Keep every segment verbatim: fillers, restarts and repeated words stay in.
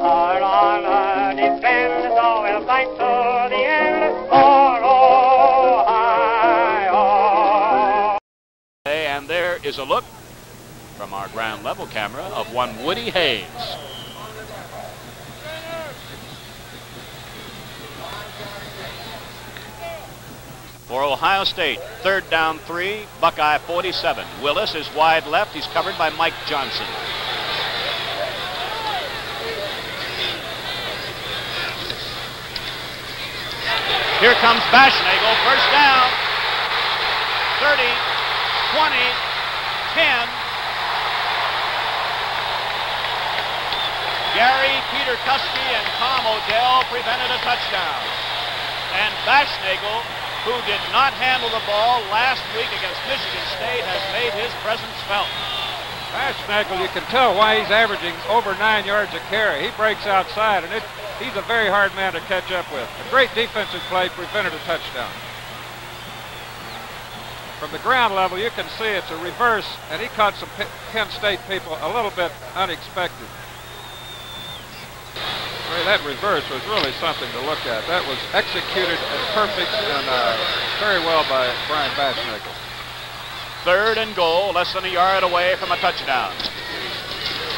Our honor depends, so we'll fight to the end for Ohio. And there is a look from our ground level camera of one Woody Hayes. For Ohio State, third down three, Buckeye forty-seven. Willis is wide left. He's covered by Mike Johnson. Here comes Baschnagel, first down, thirty, twenty, ten. Gary, Peter Cuskey, and Tom O'Dell prevented a touchdown. And Baschnagel, who did not handle the ball last week against Michigan State, has made his presence felt. Baschnagel, you can tell why he's averaging over nine yards a carry. He breaks outside, and it, he's a very hard man to catch up with. A great defensive play prevented a touchdown. From the ground level, you can see it's a reverse, and he caught some Penn State people a little bit unexpected. That reverse was really something to look at. That was executed and perfect and uh, very well by Brian Baschnagel. Third and goal, less than a yard away from a touchdown.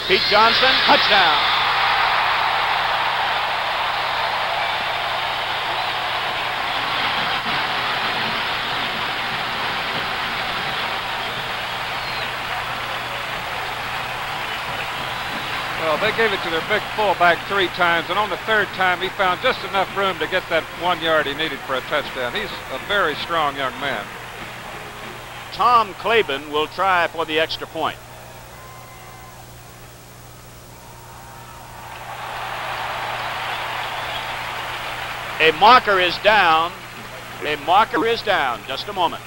Pete Johnson, touchdown. They gave it to their big fullback three times, and on the third time he found just enough room to get that one yard he needed for a touchdown. He's a very strong young man. Tom Claiborne will try for the extra point. A marker is down. A marker is down. Just a moment.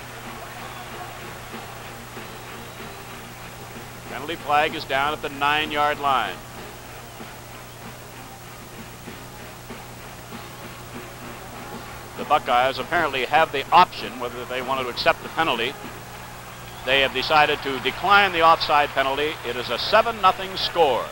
Penalty flag is down at the nine-yard line. The Buckeyes apparently have the option whether they want to accept the penalty. They have decided to decline the offside penalty. It is a seven nothing score.